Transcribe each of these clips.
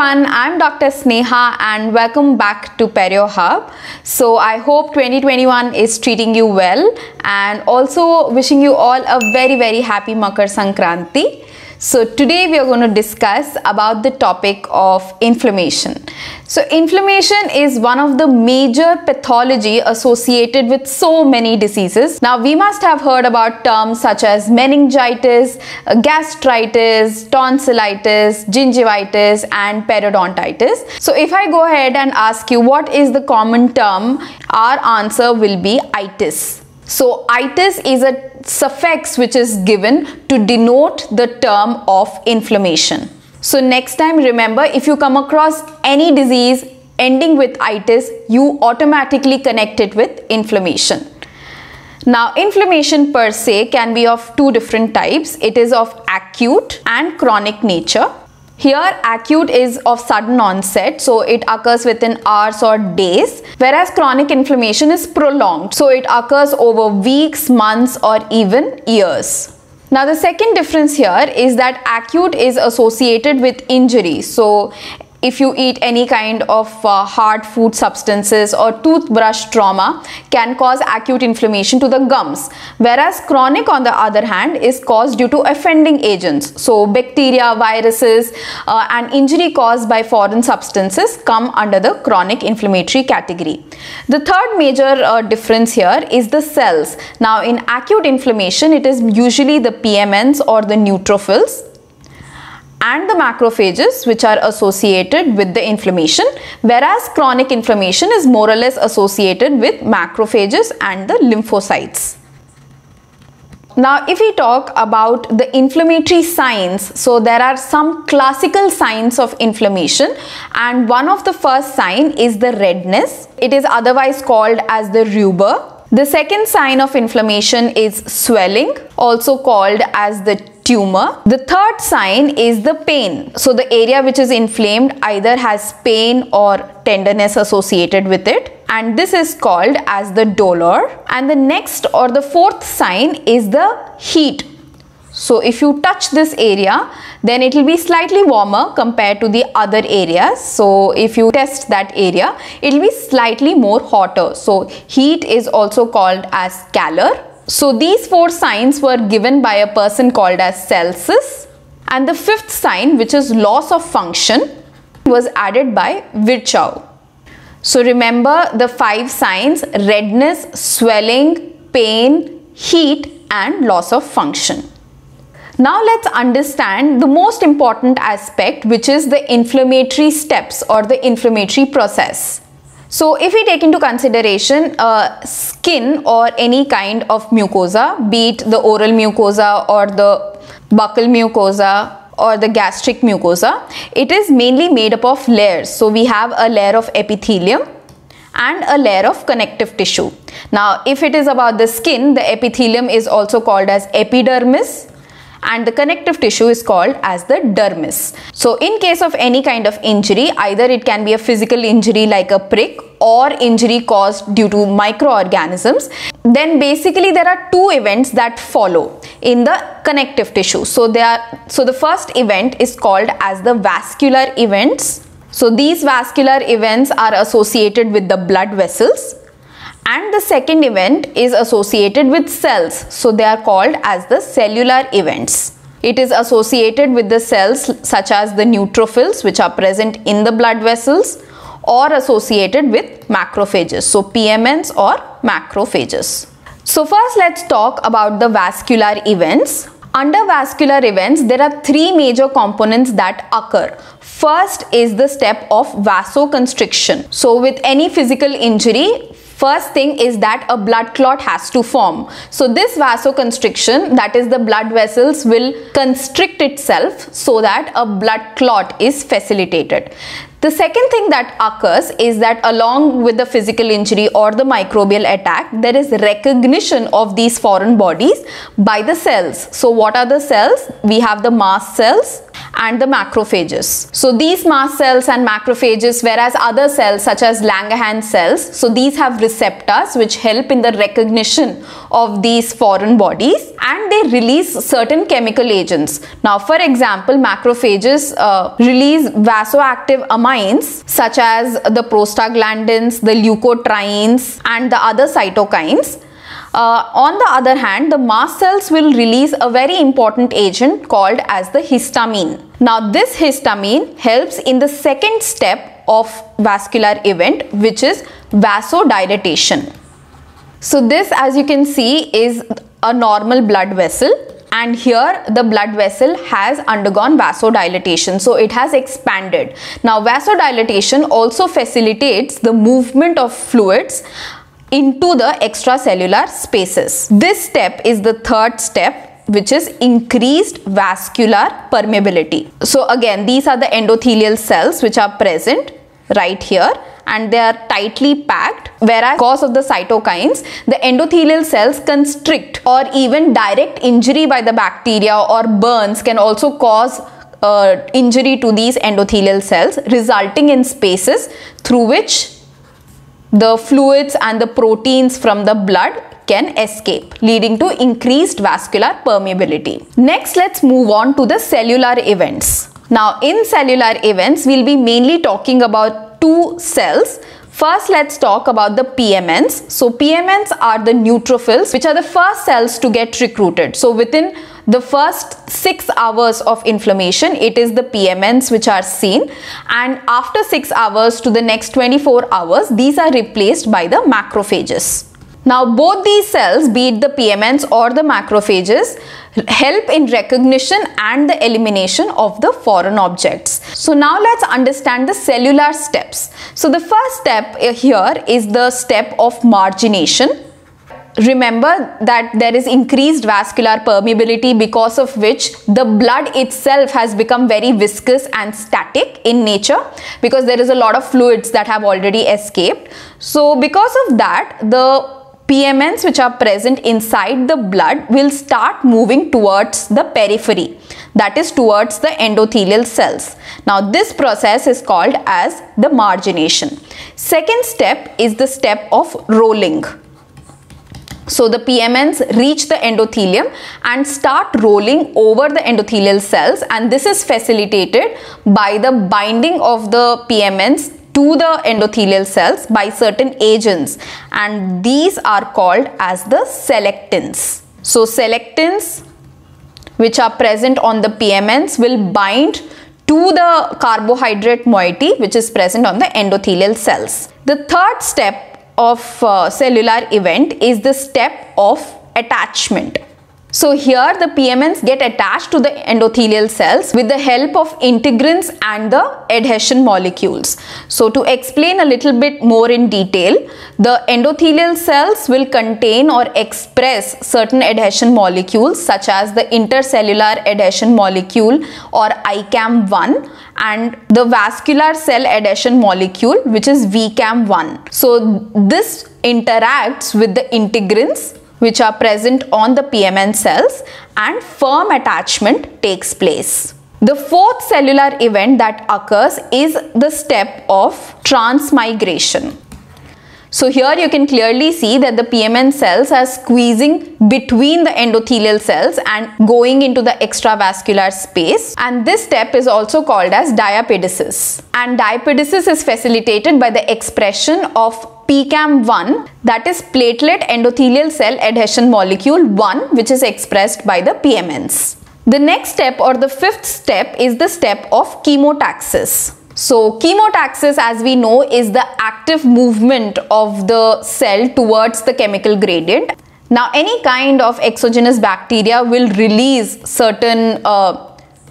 everyone, I'm Dr. Sneha and welcome back to Perio Hub. So I hope 2021 is treating you well and also wishing you all a very happy Makar Sankranti. So today we are going to discuss about the topic of inflammation. So inflammation is one of the major pathology associated with so many diseases. Now we must have heard about terms such as meningitis, gastritis, tonsillitis, gingivitis and periodontitis. So if I go ahead and ask you what is the common term, our answer will be itis. So itis is a suffix which is given to denote the term of inflammation. So next time remember, if you come across any disease ending with itis, you automatically connect it with inflammation. Now inflammation per se can be of two different types. It is of acute and chronic nature. Here acute is of sudden onset, so it occurs within hours or days, whereas chronic inflammation is prolonged, so it occurs over weeks, months or even years. Now the second difference here is that acute is associated with injury. So if you eat any kind of hard food substances or toothbrush trauma can cause acute inflammation to the gums, whereas chronic on the other hand is caused due to offending agents. So bacteria, viruses and injury caused by foreign substances come under the chronic inflammatory category. The third major difference here is the cells. Now in acute inflammation it is usually the PMNs or the neutrophils and the macrophages which are associated with the inflammation, whereas chronic inflammation is more or less associated with macrophages and the lymphocytes. Now if we talk about the inflammatory signs, so there are some classical signs of inflammation and one of the first sign is the redness. It is otherwise called as the rubor. The second sign of inflammation is swelling, also called as the tumor. The third sign is the pain. So the area which is inflamed either has pain or tenderness associated with it, and this is called as the dolor. And the next or the fourth sign is the heat. So if you touch this area, then it will be slightly warmer compared to the other areas. So if you test that area, it will be slightly more hotter. So heat is also called as calor. So these four signs were given by a person called as Celsus. And the fifth sign, which is loss of function, was added by Virchow. So remember the five signs: redness, swelling, pain, heat and loss of function. Now let's understand the most important aspect, which is the inflammatory steps or the inflammatory process. So if we take into consideration skin or any kind of mucosa, be it the oral mucosa or the buccal mucosa or the gastric mucosa, it is mainly made up of layers. So we have a layer of epithelium and a layer of connective tissue. Now if it is about the skin, the epithelium is also called as epidermis and the connective tissue is called as the dermis. So in case of any kind of injury, either it can be a physical injury like a prick or injury caused due to microorganisms, then basically there are two events that follow in the connective tissue. So the first event is called as the vascular events. So these vascular events are associated with the blood vessels, and the second event is associated with cells, so they are called as the cellular events. It is associated with the cells such as the neutrophils, which are present in the blood vessels, or associated with macrophages, so PMNs or macrophages. So first let's talk about the vascular events. Under vascular events, there are three major components that occur. First is the step of vasoconstriction. So with any physical injury, first thing is that a blood clot has to form. So this vasoconstriction, that is the blood vessels will constrict itself so that a blood clot is facilitated. The second thing that occurs is that along with the physical injury or the microbial attack, there is recognition of these foreign bodies by the cells. So what are the cells? We have the mast cells and the macrophages. So these mast cells and macrophages, whereas other cells such as Langerhans cells, so these have receptors which help in the recognition of these foreign bodies, and they release certain chemical agents. Now for example, macrophages release vasoactive amines such as the prostaglandins, the leukotrienes and the other cytokines. On the other hand, the mast cells will release a very important agent called as the histamine. Now this histamine helps in the second step of vascular event, which is vasodilatation. So this, as you can see, is a normal blood vessel, and here the blood vessel has undergone vasodilatation, so it has expanded. Now vasodilatation also facilitates the movement of fluids into the extracellular spaces. This step is the third step, which is increased vascular permeability. So again, these are the endothelial cells which are present right here, and they are tightly packed, whereas because of the cytokines, the endothelial cells constrict, or even direct injury by the bacteria or burns can also cause injury to these endothelial cells, resulting in spaces through which the fluids and the proteins from the blood can escape, leading to increased vascular permeability. Next, let's move on to the cellular events. Now, in cellular events, we'll be mainly talking about two cells. First, let's talk about the PMNs. So, PMNs are the neutrophils, which are the first cells to get recruited. So, within the first 6 hours of inflammation, it is the PMNs which are seen, and after 6 hours to the next 24 hours, these are replaced by the macrophages. Now both these cells, be it the PMNs or the macrophages, help in recognition and the elimination of the foreign objects. So now let's understand the cellular steps. So the first step here is the step of margination. Remember that there is increased vascular permeability, because of which the blood itself has become very viscous and static in nature, because there is a lot of fluids that have already escaped. So because of that, the PMNs which are present inside the blood will start moving towards the periphery, that is towards the endothelial cells. Now this process is called as the margination. Second step is the step of rolling. So the PMNs reach the endothelium and start rolling over the endothelial cells, and this is facilitated by the binding of the PMNs to the endothelial cells by certain agents, and these are called as the selectins. So selectins which are present on the PMNs will bind to the carbohydrate moiety which is present on the endothelial cells. The third step of cellular event is the step of attachment. So here the PMNs get attached to the endothelial cells with the help of integrins and the adhesion molecules. So to explain a little bit more in detail, the endothelial cells will contain or express certain adhesion molecules such as the intercellular adhesion molecule or ICAM-1 and the vascular cell adhesion molecule, which is VCAM-1. So this interacts with the integrins which are present on the PMN cells, and firm attachment takes place. The fourth cellular event that occurs is the step of transmigration. So here you can clearly see that the PMN cells are squeezing between the endothelial cells and going into the extravascular space, and this step is also called as diapedesis. And diapedesis is facilitated by the expression of PCAM-1, that is platelet endothelial cell adhesion molecule 1, which is expressed by the PMNs. The next step or the fifth step is the step of chemotaxis. So chemotaxis, as we know, is the active movement of the cell towards the chemical gradient. Now any kind of exogenous bacteria will release certain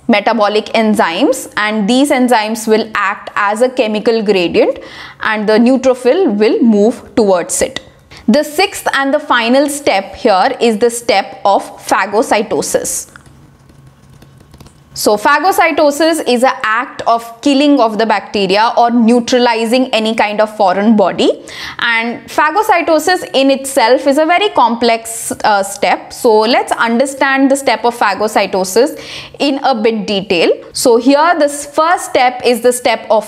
metabolic enzymes, and these enzymes will act as a chemical gradient, and the neutrophil will move towards it. The sixth and the final step here is the step of phagocytosis. So phagocytosis is an act of killing of the bacteria or neutralizing any kind of foreign body, and phagocytosis in itself is a very complex step. So let's understand the step of phagocytosis in a bit detail. So here this first step is the step of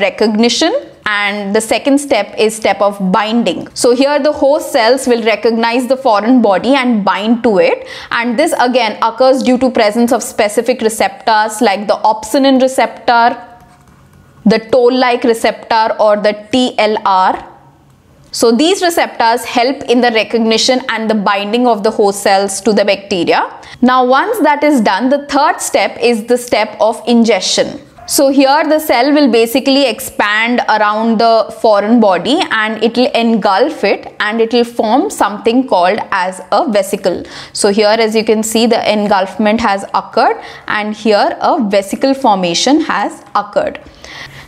recognition. And the second step is step of binding. So here the host cells will recognize the foreign body and bind to it, and this again occurs due to presence of specific receptors like the opsonin receptor, the toll-like receptor or the TLR. So these receptors help in the recognition and the binding of the host cells to the bacteria. Now once that is done, the third step is the step of ingestion. So here the cell will basically expand around the foreign body and it will engulf it, and it will form something called as a vesicle. So here as you can see the engulfment has occurred, and here a vesicle formation has occurred.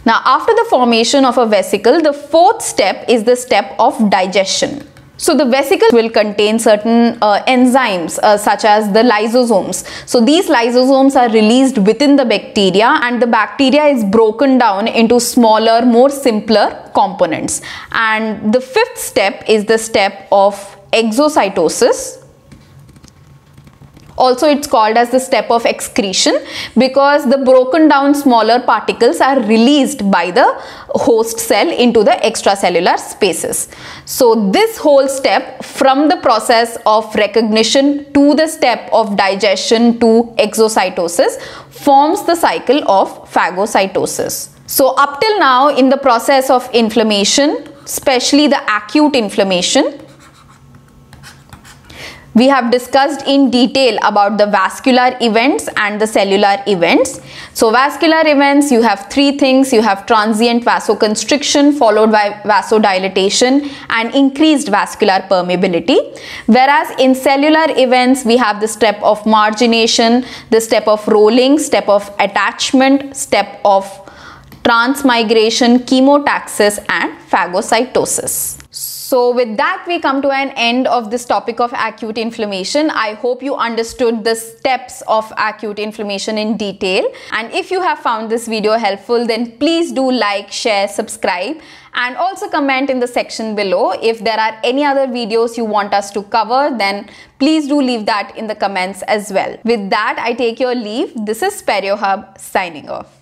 Now after the formation of a vesicle, the fourth step is the step of digestion. So the vesicle will contain certain enzymes such as the lysosomes. So these lysosomes are released within the bacteria, and the bacteria is broken down into smaller, more simpler components. And the fifth step is the step of exocytosis. Also it's called as the step of excretion because the broken down smaller particles are released by the host cell into the extracellular spaces. So this whole step, from the process of recognition to the step of digestion to exocytosis, forms the cycle of phagocytosis. So up till now, in the process of inflammation, especially the acute inflammation, we have discussed in detail about the vascular events and the cellular events. So vascular events, you have three things. You have transient vasoconstriction followed by vasodilatation and increased vascular permeability. Whereas in cellular events, we have the step of margination, the step of rolling, step of attachment, step of transmigration, chemotaxis and phagocytosis. So with that, we come to an end of this topic of acute inflammation. I hope you understood the steps of acute inflammation in detail. And if you have found this video helpful, then please do like, share, subscribe, and also comment in the section below. If there are any other videos you want us to cover, then please do leave that in the comments as well. With that, I take your leave. This is Perio Hub signing off.